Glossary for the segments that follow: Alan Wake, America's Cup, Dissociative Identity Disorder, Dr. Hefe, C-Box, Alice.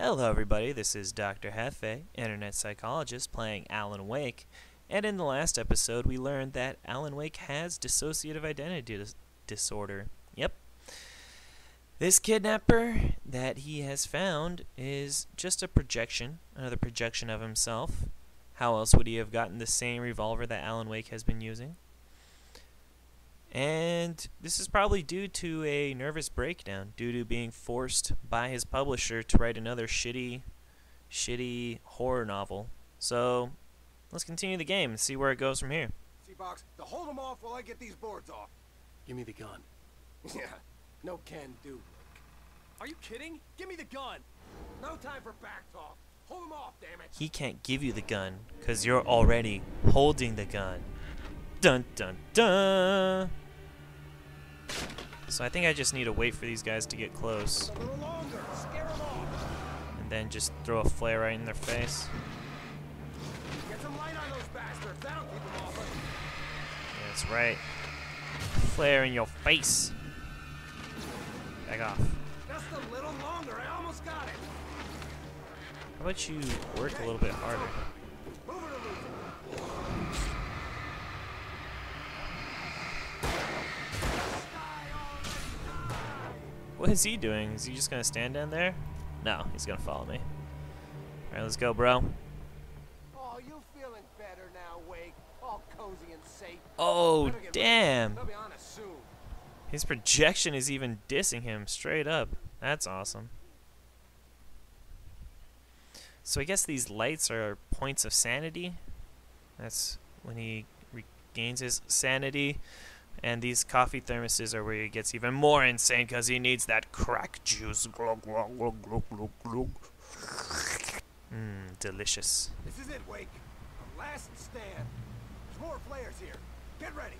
Hello everybody, this is Dr. Hefe, internet psychologist, playing Alan Wake, and in the last episode we learned that Alan Wake has dissociative identity disorder. Yep. This kidnapper that he has found is just a projection, another projection of himself. How else would he have gotten the same revolver that Alan Wake has been using? And this is probably due to a nervous breakdown, due to being forced by his publisher to write another shitty horror novel. So, let's continue the game and see where it goes from here. C-Box, to hold them off while I get these boards off. Give me the gun. Yeah, no can do. Are you kidding? Give me the gun. No time for back talk. Hold them off, damn it. He can't give you the gun, because you're already holding the gun. Dun dun dun! So I think I just need to wait for these guys to get close. And then just throw a flare right in their face. That's right. Flare in your face! Back off. How about you work a little bit harder? What is he doing? Is he just gonna stand down there? No, he's gonna follow me. Alright, let's go, bro. Oh, you're feeling better now, Wake. All cozy and safe. Oh, damn. They'll be on us soon. His projection is even dissing him straight up. That's awesome. So I guess these lights are points of sanity. That's when he regains his sanity. And these coffee thermoses are where he gets even more insane because he needs that crack juice. Glug, glug, glug, glug, glug, glug. Mmm, delicious. This is it, Wake. The last stand. There's more flares here. Get ready.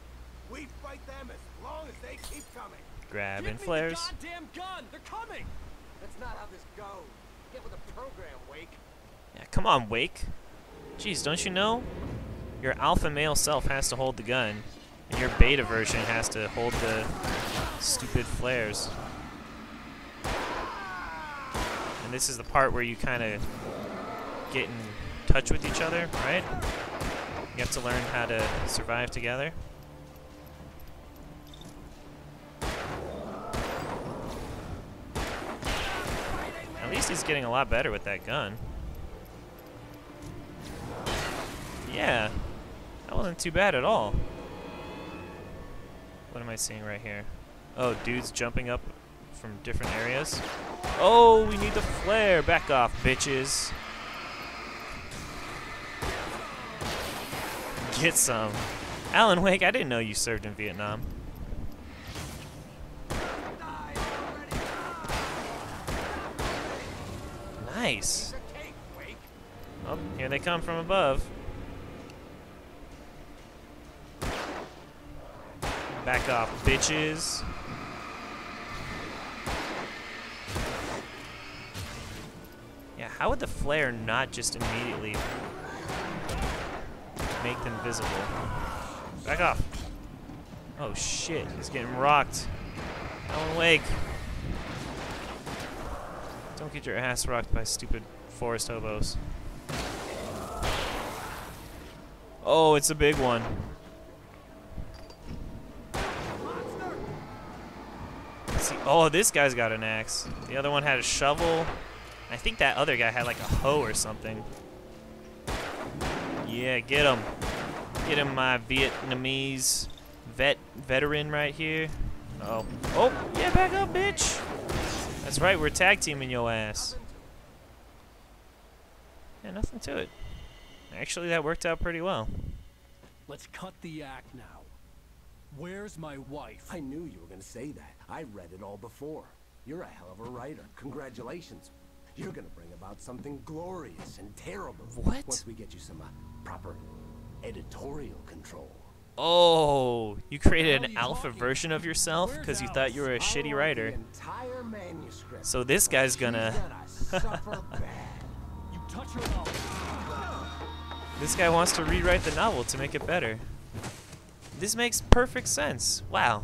We fight them as long as they keep coming. Grabbing flares. Give me the goddamn gun. They're coming. That's not how this goes. Get with the program, Wake. Yeah, come on, Wake. Jeez, don't you know? Your alpha male self has to hold the gun. And your beta version has to hold the stupid flares. And this is the part where you kind of get in touch with each other, right? You have to learn how to survive together. At least he's getting a lot better with that gun. Yeah, that wasn't too bad at all. What am I seeing right here? Oh, dudes jumping up from different areas. Oh, we need the flare. Back off, bitches. Get some. Alan Wake, I didn't know you served in Vietnam. Nice. Oh, here they come from above. Back off, bitches. Yeah, how would the flare not just immediately make them visible? Back off. Oh shit, he's getting rocked. Alan Wake. Don't get your ass rocked by stupid forest hobos. Oh, it's a big one. Oh, this guy's got an axe. The other one had a shovel. I think that other guy had like a hoe or something. Yeah, get him. Get him, my Vietnamese veteran right here. Oh. Oh, yeah, back up, bitch. That's right, we're tag teaming your ass. Yeah, nothing to it. Actually, that worked out pretty well. Let's cut the act now. Where's my wife? I knew you were gonna say that. I read it all before. You're a hell of a writer. Congratulations. You're gonna bring about something glorious and terrible. What? Once we get you some proper editorial control. Oh, you created an alpha version of yourself because you thought you were a shitty writer. Entire manuscript. So this guy's gonna suffer bad. You touch her novel. This guy wants to rewrite the novel to make it better. This makes perfect sense. Wow.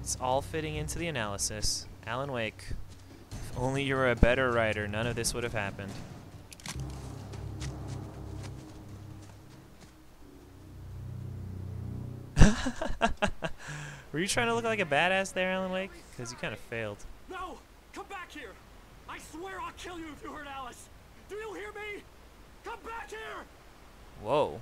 It's all fitting into the analysis. Alan Wake, If only you were a better writer, none of this would have happened. Were you trying to look like a badass there, Alan Wake? Because you kind of failed. No! Come back here! I swear I'll kill you if you hurt Alice! Do you hear me? Come back here! Whoa.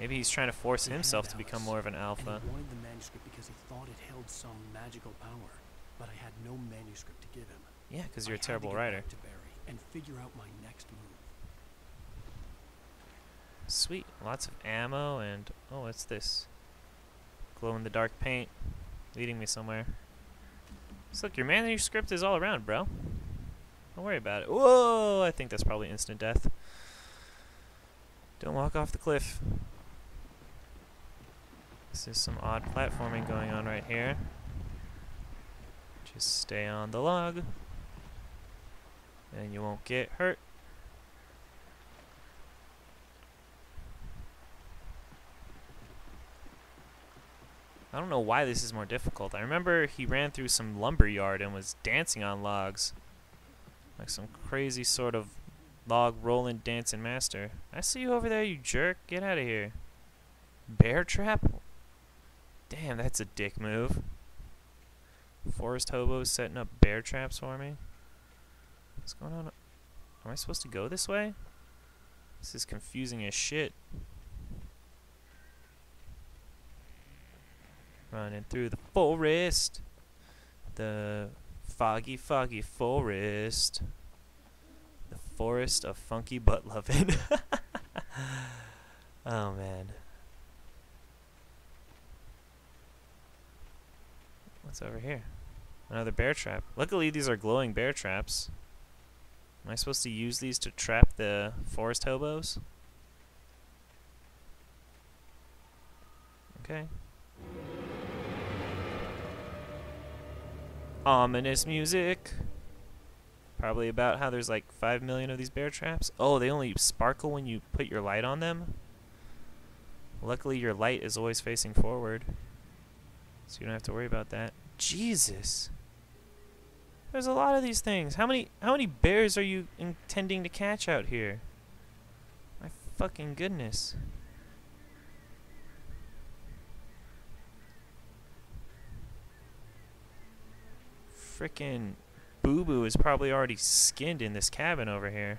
Maybe he's trying to force himself to become more of an alpha. I wanted the manuscript because he thought it held some magical power, but I had no manuscript to give him. Yeah, because you're a terrible writer. To Barry and figure out my next move. Sweet, lots of ammo and oh, what's this? Glow in the dark paint, leading me somewhere. So look, your manuscript is all around, bro. Don't worry about it. Whoa! I think that's probably instant death. Don't walk off the cliff. This is some odd platforming going on right here. Just stay on the log, and you won't get hurt. I don't know why this is more difficult. I remember he ran through some lumber yard and was dancing on logs. Like some crazy sort of log rolling dancing master. I see you over there, you jerk. Get out of here. Bear trap? Damn, that's a dick move. Forest hobos setting up bear traps for me. What's going on? Am I supposed to go this way? This is confusing as shit. Running through the forest, the foggy, foggy forest, the forest of funky butt loving. Oh man, what's over here? Another bear trap. Luckily, these are glowing bear traps. Am I supposed to use these to trap the forest hobos? Okay. Ominous music. Probably about how there's like 5 million of these bear traps. Oh, they only sparkle when you put your light on them. Luckily, your light is always facing forward, so you don't have to worry about that. Jesus, there's a lot of these things. How many bears are you intending to catch out here? My fucking goodness. Frickin' Boo-Boo is probably already skinned in this cabin over here.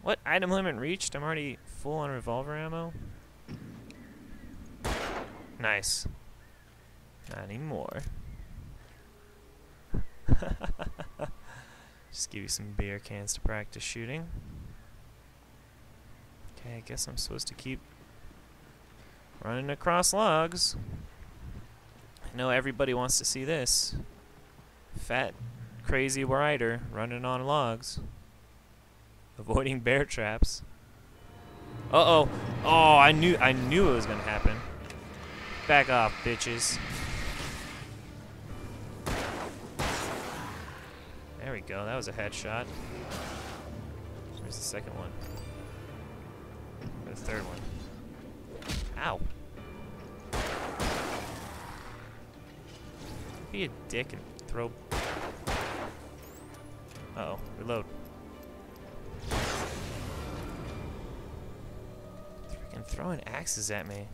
What? Item limit reached? I'm already full on revolver ammo? Nice. Not anymore. Just give you some beer cans to practice shooting. Okay, I guess I'm supposed to keep running across logs. I know everybody wants to see this. Fat, crazy rider running on logs, avoiding bear traps. Uh-oh. Oh, I knew it was gonna happen. Back off, bitches. There we go. That was a headshot. Where's the second one? Or the third one? Ow. Be a dick and throw. Uh-oh, reload. Freaking throwing axes at me.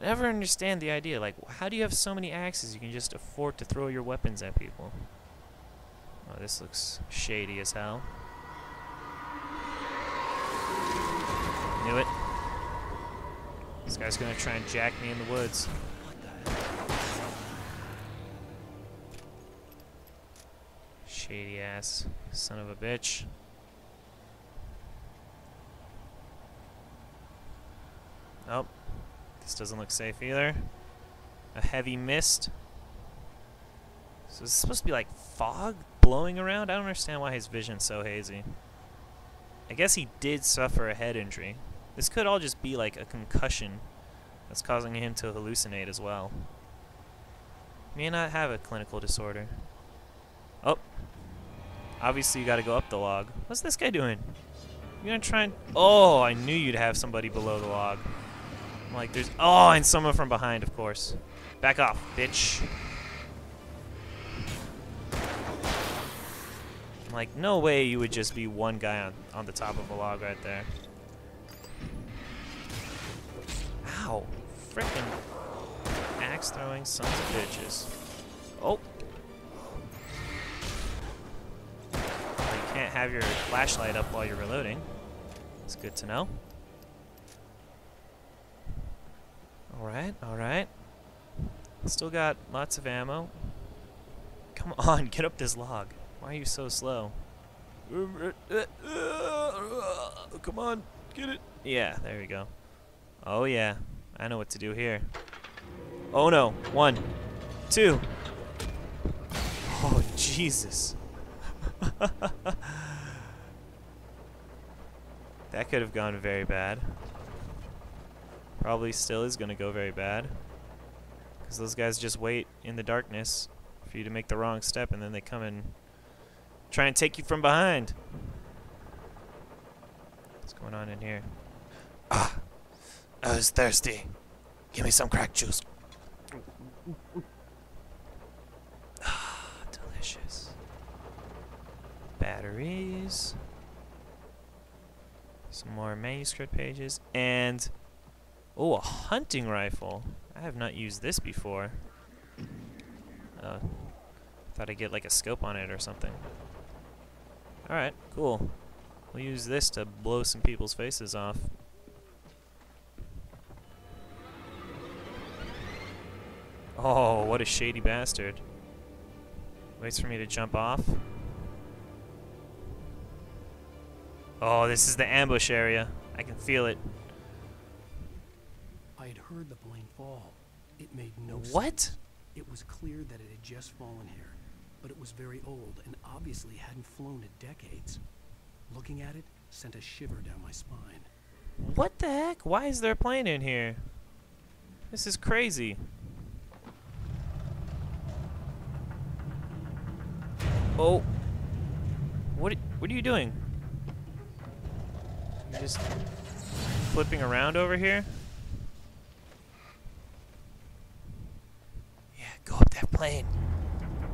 I never understand the idea. Like, how do you have so many axes you can just afford to throw your weapons at people? Oh, this looks shady as hell. Knew it. This guy's gonna try and jack me in the woods. Shady ass son of a bitch. Oh, this doesn't look safe either. A heavy mist. So it's supposed to be like fog blowing around? I don't understand why his vision's so hazy. I guess he did suffer a head injury. This could all just be like a concussion that's causing him to hallucinate as well. May not have a clinical disorder. Oh. Obviously, you gotta go up the log. What's this guy doing? You gonna try and... Oh, I knew you'd have somebody below the log. I'm like, there's... Oh, and someone from behind, of course. Back off, bitch. I'm like, no way you would just be one guy on the top of a log right there. Ow. Frickin' axe throwing sons of bitches. Oh. Well, you can't have your flashlight up while you're reloading. It's good to know. Alright, alright. Still got lots of ammo. Come on, get up this log. Why are you so slow? Come on, get it. Yeah, there we go. Oh yeah, I know what to do here. Oh no, 1, 2. Oh Jesus. That could have gone very bad. Probably still is gonna go very bad. Because those guys just wait in the darkness for you to make the wrong step and then they come and try and take you from behind. What's going on in here? Ah, I was thirsty. Give me some crack juice. Ah, delicious. Batteries. Some more manuscript pages. And, oh, a hunting rifle. I have not used this before. Thought I'd get like a scope on it or something. Alright, cool. We'll use this to blow some people's faces off. Oh, what a shady bastard. Waits for me to jump off. Oh, this is the ambush area. I can feel it. I had heard the plane fall. It made no sense. What? It was clear that it had just fallen here, but it was very old and obviously hadn't flown in decades. Looking at it sent a shiver down my spine. What the heck? Why is there a plane in here? This is crazy. Oh. What are you doing? You're just flipping around over here? Go up that plane.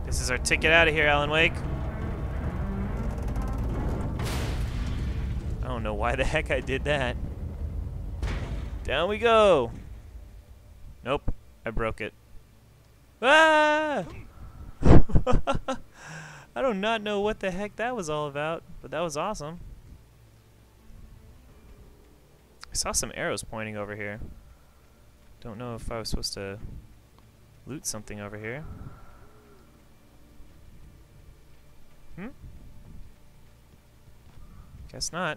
This is our ticket out of here, Alan Wake. I don't know why the heck I did that. Down we go. Nope, I broke it. Ah! I do not know what the heck that was all about, but that was awesome. I saw some arrows pointing over here. Don't know if I was supposed to loot something over here. Hmm? Guess not.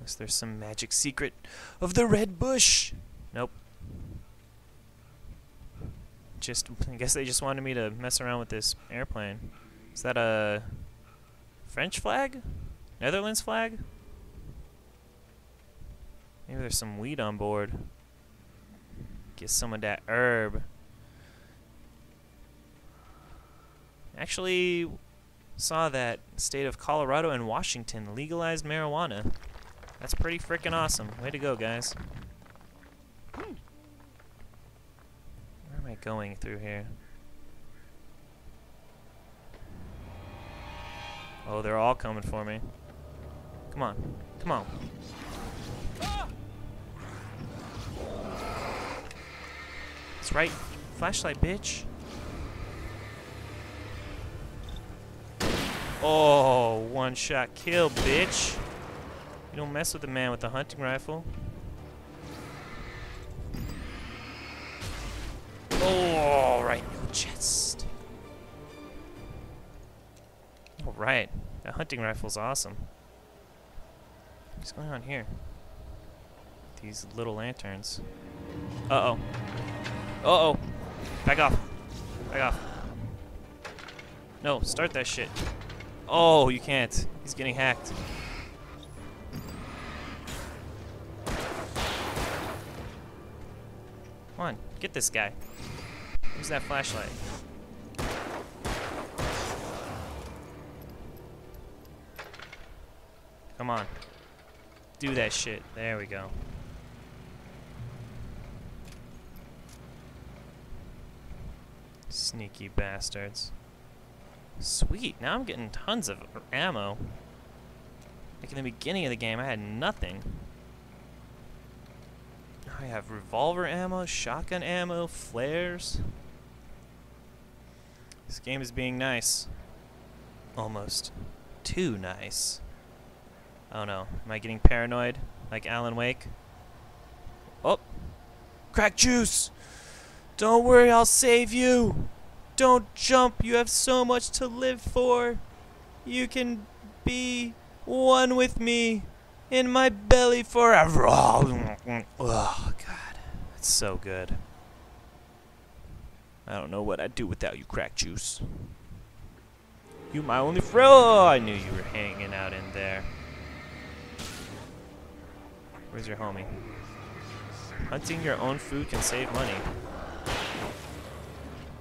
Unless there's some magic secret of the red bush! Nope. I guess they just wanted me to mess around with this airplane. Is that a French flag? Netherlands flag? Maybe there's some weed on board. Get some of that herb. Actually, saw that state of Colorado and Washington legalized marijuana. That's pretty freaking awesome. Way to go, guys. Where am I going through here? Oh, they're all coming for me. Come on. Come on. Right, flashlight, bitch. Oh, one shot kill, bitch. You don't mess with a man with a hunting rifle. Oh, right, no chest. All right, that hunting rifle's awesome. What's going on here? These little lanterns. Uh-oh. Uh-oh. Back off. Back off. No, start that shit. Oh, you can't. He's getting hacked. Come on, get this guy. Use that flashlight. Come on. Do that shit. There we go. Sneaky bastards. Sweet, now I'm getting tons of ammo. Like in the beginning of the game, I had nothing. Now I have revolver ammo, shotgun ammo, flares. This game is being nice. Almost. Too nice. Oh no, am I getting paranoid? Like Alan Wake? Oh! Crack juice! Don't worry, I'll save you! Don't jump, you have so much to live for! You can be one with me in my belly forever! Oh god, that's so good. I don't know what I'd do without you, crack juice. You my only friend! Oh, I knew you were hanging out in there. Where's your homie? Hunting your own food can save money.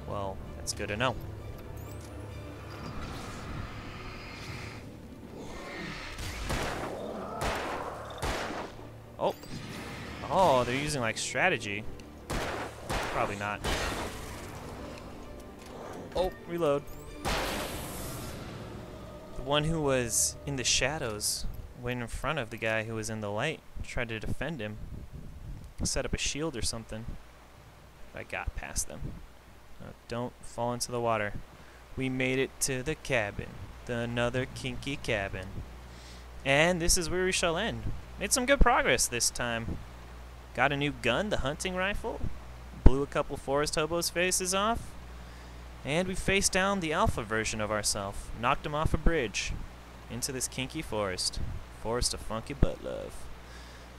Well, that's good to know. Oh. Oh, they're using like strategy. Probably not. Oh, reload. The one who was in the shadows went in front of the guy who was in the light, tried to defend him. Set up a shield or something. I got past them. Now don't fall into the water. We made it to the cabin. Another kinky cabin. And this is where we shall end. Made some good progress this time. Got a new gun, the hunting rifle. Blew a couple forest hobos' faces off. And we faced down the alpha version of ourselves. Knocked him off a bridge. Into this kinky forest. Forest of funky butt love.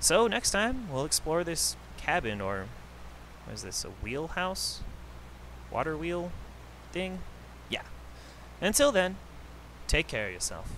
So next time, we'll explore this cabin, or what is this, a wheelhouse? Water wheel thing? Yeah. Until then, take care of yourself.